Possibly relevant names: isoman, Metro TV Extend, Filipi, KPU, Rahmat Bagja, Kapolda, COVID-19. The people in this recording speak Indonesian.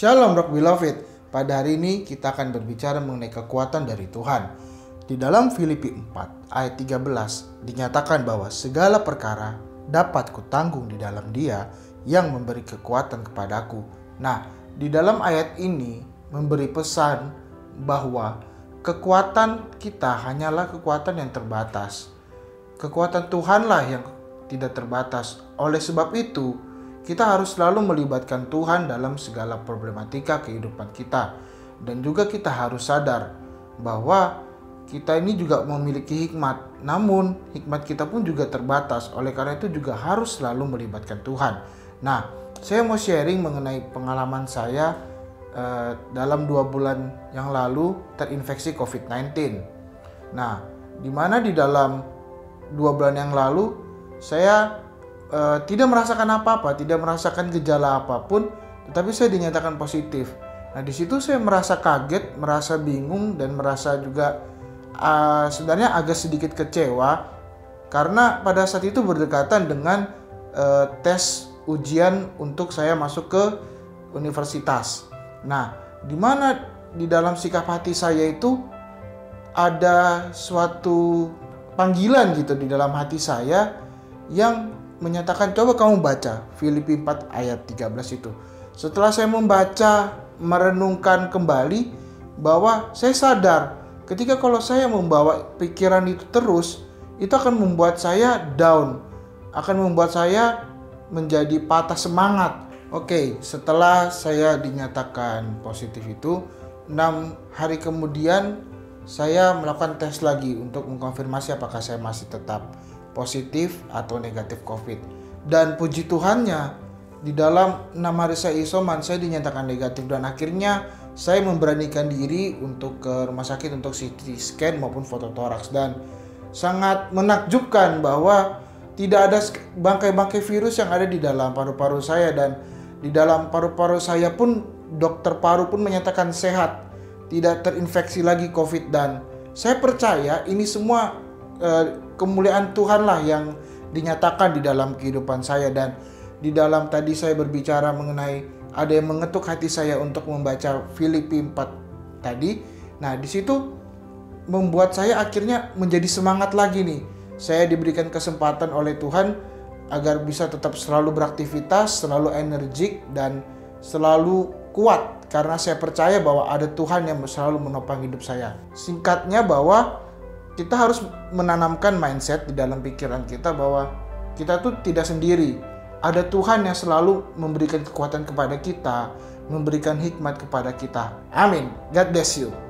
Shalom Rock Beloved, pada hari ini kita akan berbicara mengenai kekuatan dari Tuhan. Di dalam Filipi 4 ayat 13 dinyatakan bahwa segala perkara dapat kutanggung di dalam Dia yang memberi kekuatan kepadaku. Nah, di dalam ayat ini memberi pesan bahwa kekuatan kita hanyalah kekuatan yang terbatas. Kekuatan Tuhanlah yang tidak terbatas. Oleh sebab itu, kita harus selalu melibatkan Tuhan dalam segala problematika kehidupan kita. Dan juga kita harus sadar bahwa kita ini juga memiliki hikmat. Namun, hikmat kita pun juga terbatas. Oleh karena itu juga harus selalu melibatkan Tuhan. Nah, saya mau sharing mengenai pengalaman saya dalam 2 bulan yang lalu terinfeksi COVID-19. Nah, dimana di dalam 2 bulan yang lalu saya tidak merasakan apa-apa, tidak merasakan gejala apapun, tetapi saya dinyatakan positif. Nah, di situ saya merasa kaget, merasa bingung, dan merasa juga sebenarnya agak sedikit kecewa karena pada saat itu berdekatan dengan tes ujian untuk saya masuk ke universitas. Nah, dimana di dalam sikap hati saya itu ada suatu panggilan gitu di dalam hati saya yang menyatakan, coba kamu baca Filipi 4 ayat 13 itu. Setelah saya membaca, merenungkan kembali, bahwa saya sadar ketika kalau saya membawa pikiran itu terus, itu akan membuat saya down, akan membuat saya menjadi patah semangat. Oke, setelah saya dinyatakan positif itu, 6 hari kemudian saya melakukan tes lagi untuk mengkonfirmasi apakah saya masih tetap positif atau negatif COVID. Dan puji Tuhannya, di dalam 6 hari saya isoman, saya dinyatakan negatif. Dan akhirnya saya memberanikan diri untuk ke rumah sakit untuk CT scan maupun foto toraks. Dan sangat menakjubkan bahwa tidak ada bangkai-bangkai virus yang ada di dalam paru-paru saya. Dan di dalam paru-paru saya pun, dokter paru pun menyatakan sehat, tidak terinfeksi lagi COVID. Dan saya percaya ini semua kemuliaan Tuhanlah yang dinyatakan di dalam kehidupan saya. Dan di dalam tadi saya berbicara mengenai ada yang mengetuk hati saya untuk membaca Filipi 4 tadi. Nah, di situ membuat saya akhirnya menjadi semangat lagi nih. Saya diberikan kesempatan oleh Tuhan agar bisa tetap selalu beraktivitas, selalu energik, dan selalu kuat. Karena saya percaya bahwa ada Tuhan yang selalu menopang hidup saya. Singkatnya bahwa kita harus menanamkan mindset di dalam pikiran kita bahwa kita tuh tidak sendiri. Ada Tuhan yang selalu memberikan kekuatan kepada kita, memberikan hikmat kepada kita. Amin. God bless you.